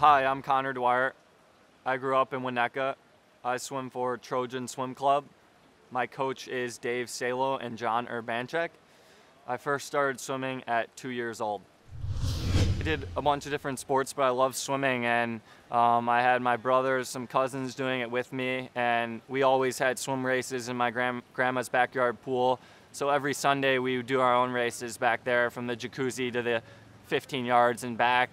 Hi, I'm Connor Dwyer. I grew up in Winneka. I swim for Trojan Swim Club. My coach is Dave Salo and John Urbanchek. I first started swimming at 2 years old. I did a bunch of different sports, but I love swimming, and I had my brothers, some cousins doing it with me, and we always had swim races in my grandma's backyard pool. So every Sunday we would do our own races back there, from the jacuzzi to the 15 yards and back.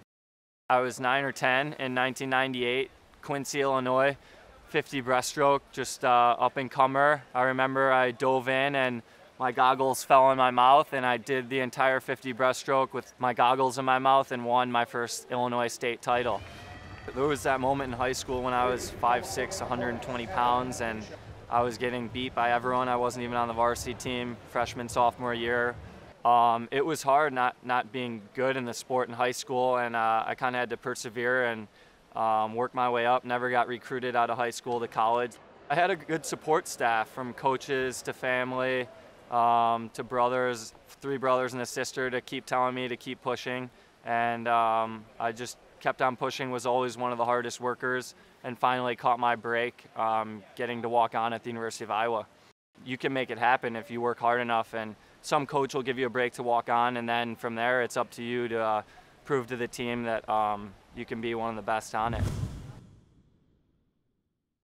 I was 9 or 10 in 1998, Quincy, Illinois, 50 breaststroke, just up-and-comer. I remember I dove in and my goggles fell in my mouth, and I did the entire 50 breaststroke with my goggles in my mouth and won my first Illinois state title. There was that moment in high school when I was 5'6", 120 pounds, and I was getting beat by everyone. I wasn't even on the varsity team freshman, sophomore year. It was hard not being good in the sport in high school, and I kind of had to persevere and work my way up. Never got recruited out of high school to college. I had a good support staff, from coaches to family to brothers, 3 brothers and a sister, to keep telling me to keep pushing. And I just kept on pushing, was always one of the hardest workers, and finally caught my break getting to walk on at the University of Iowa. You can make it happen if you work hard enough, and some coach will give you a break to walk on, and then from there it's up to you to prove to the team that you can be one of the best on it.